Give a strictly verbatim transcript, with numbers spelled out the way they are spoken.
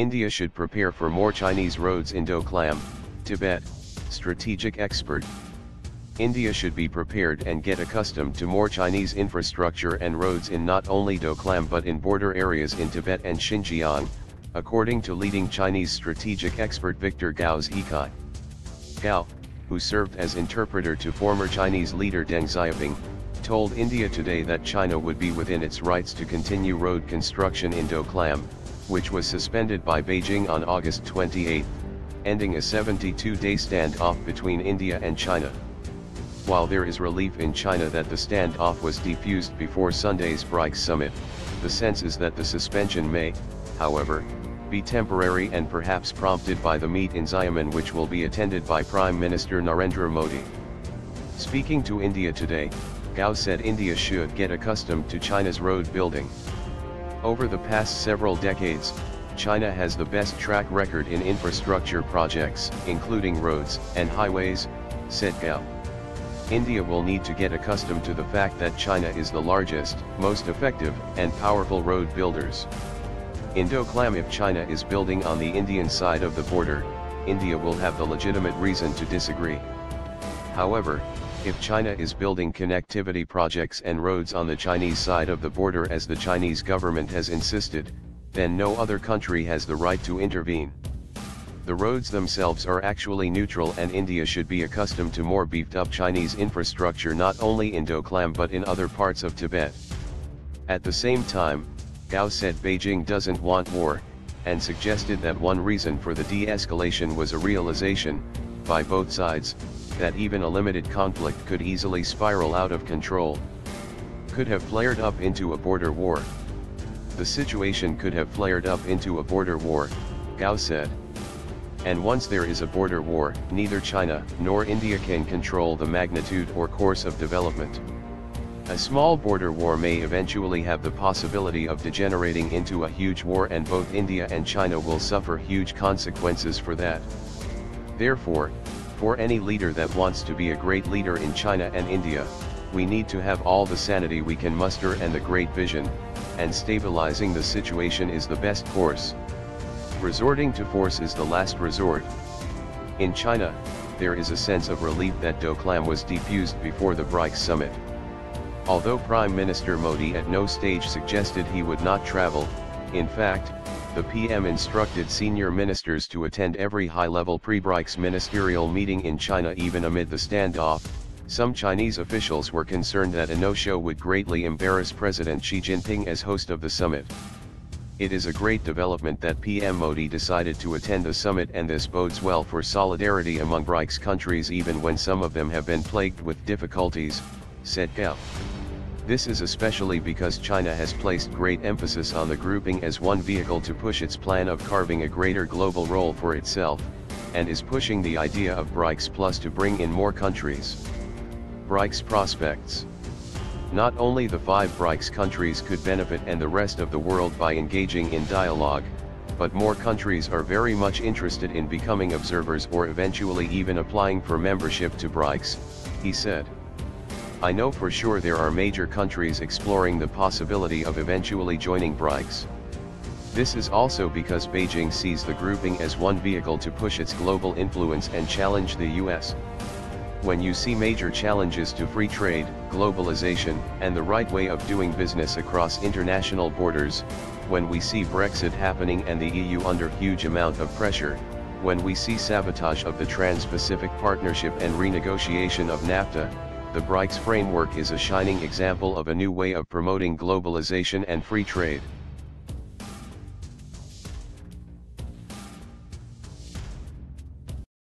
India should prepare for more Chinese roads in Doklam, Tibet, strategic expert. India should be prepared and get accustomed to more Chinese infrastructure and roads in not only Doklam but in border areas in Tibet and Xinjiang, according to leading Chinese strategic expert Victor Gao Zhikai. Gao, who served as interpreter to former Chinese leader Deng Xiaoping, told India Today that China would be within its rights to continue road construction in Doklam, which was suspended by Beijing on August twenty-eighth, ending a seventy-two day standoff between India and China. While there is relief in China that the standoff was defused before Sunday's BRICS summit, the sense is that the suspension may, however, be temporary and perhaps prompted by the meet in Xiamen, which will be attended by Prime Minister Narendra Modi. Speaking to India Today, Gao said India should get accustomed to China's road building. Over the past several decades, China has the best track record in infrastructure projects, including roads and highways, said Gao. India will need to get accustomed to the fact that China is the largest, most effective, and powerful road builders. In Doklam, if China is building on the Indian side of the border, India will have the legitimate reason to disagree. However, if China is building connectivity projects and roads on the Chinese side of the border as the Chinese government has insisted, then no other country has the right to intervene. The roads themselves are actually neutral, and India should be accustomed to more beefed-up Chinese infrastructure not only in Doklam but in other parts of Tibet. At the same time, Gao said Beijing doesn't want war, and suggested that one reason for the de-escalation was a realization, by both sides, that even a limited conflict could easily spiral out of control. Could have flared up into a border war. The situation could have flared up into a border war, Gao said. And once there is a border war, neither China nor India can control the magnitude or course of development. A small border war may eventually have the possibility of degenerating into a huge war, and both India and China will suffer huge consequences for that. Therefore, for any leader that wants to be a great leader in China and India, we need to have all the sanity we can muster and the great vision, and stabilizing the situation is the best course. Resorting to force is the last resort. In China, there is a sense of relief that Doklam was defused before the BRICS summit. Although Prime Minister Modi at no stage suggested he would not travel, in fact, the P M instructed senior ministers to attend every high-level pre-BRICS ministerial meeting in China even amid the standoff. Some Chinese officials were concerned that a no-show would greatly embarrass President Xi Jinping as host of the summit. It is a great development that P M Modi decided to attend the summit, and this bodes well for solidarity among BRICS countries even when some of them have been plagued with difficulties, said Gao. This is especially because China has placed great emphasis on the grouping as one vehicle to push its plan of carving a greater global role for itself, and is pushing the idea of BRICS Plus to bring in more countries. BRICS prospects. Not only the five BRICS countries could benefit and the rest of the world by engaging in dialogue, but more countries are very much interested in becoming observers or eventually even applying for membership to BRICS, he said. I know for sure there are major countries exploring the possibility of eventually joining BRICS. This is also because Beijing sees the grouping as one vehicle to push its global influence and challenge the U S. When you see major challenges to free trade, globalization, and the right way of doing business across international borders, when we see Brexit happening and the E U under huge amount of pressure, when we see sabotage of the Trans-Pacific Partnership and renegotiation of NAFTA, the BRICS framework is a shining example of a new way of promoting globalization and free trade.